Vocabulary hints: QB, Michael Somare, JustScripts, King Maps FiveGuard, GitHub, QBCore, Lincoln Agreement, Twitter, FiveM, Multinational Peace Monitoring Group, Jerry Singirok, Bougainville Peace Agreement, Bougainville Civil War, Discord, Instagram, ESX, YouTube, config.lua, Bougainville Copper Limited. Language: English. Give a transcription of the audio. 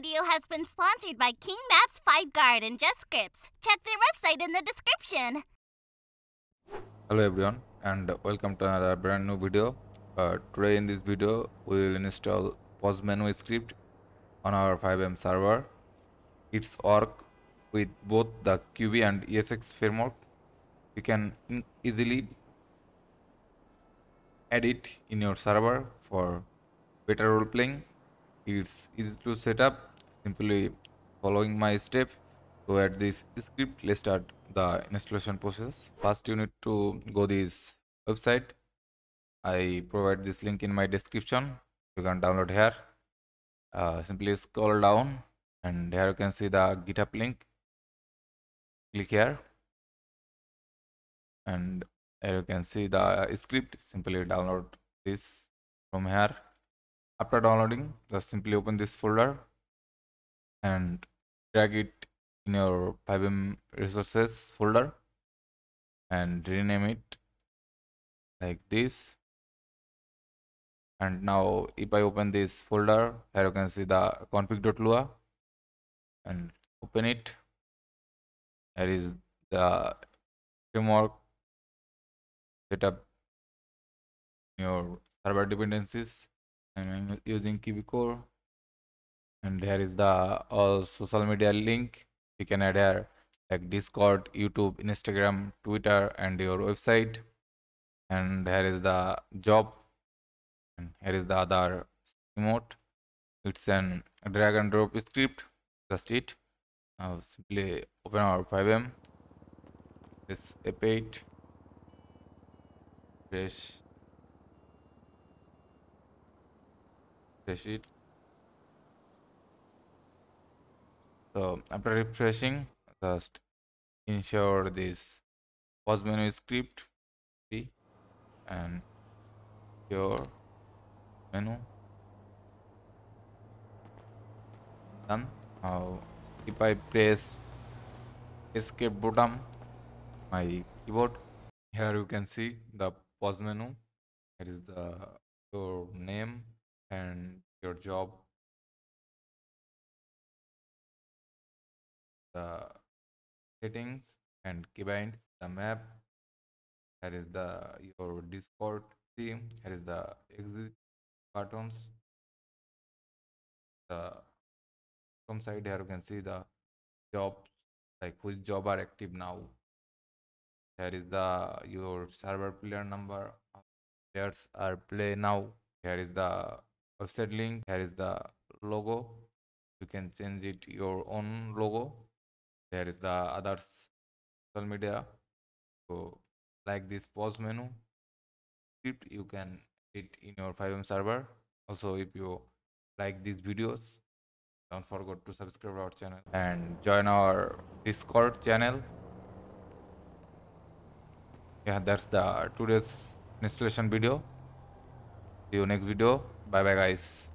video has been sponsored by King Maps FiveGuard and JustScripts. Check their website in the description. Hello everyone, and welcome to another brand new video. Today in this video, we will install pause menu script on our FiveM server. It's work with both the QB and ESX framework. You can easily add it in your server for better role playing. It's easy to set up, simply following my step. So at this script, let's start the installation process. First, you need to go this website. I provide this link in my description. You can download here. Simply scroll down, and here you can see the GitHub link. Click here, and here you can see the script. Simply download this from here. After downloading, just simply open this folder and drag it in your FiveM resources folder and rename it like this. And now if I open this folder, here you can see the config.lua, and open it. Here is the framework setup, your server dependencies. I'm using QBCore, and here is the all social media link. You can add here like Discord, YouTube, Instagram, Twitter, and your website. And here is the job, and here is the other remote. It's an drag and drop script. Just it. Now simply open our FiveM. This F8. Refresh it. So after refreshing, just ensure this pause menu script, see, and your menu done. Now if I press escape button my keyboard, here you can see the pause menu. It is the your name and your job, the settings and keybinds, the map. Here is the your Discord theme. Here is the exit buttons. The from side here you can see the jobs, like which job are active now. Here is the your server player number, players are play now. Here is the website link. Here is the logo. You can change it your own logo. There is the others social media. So like this pause menu script, you can edit in your FiveM server. Also, if you like these videos, don't forget to subscribe to our channel and join our Discord channel. Yeah, that's the today's installation video. See you next video. Bye bye guys.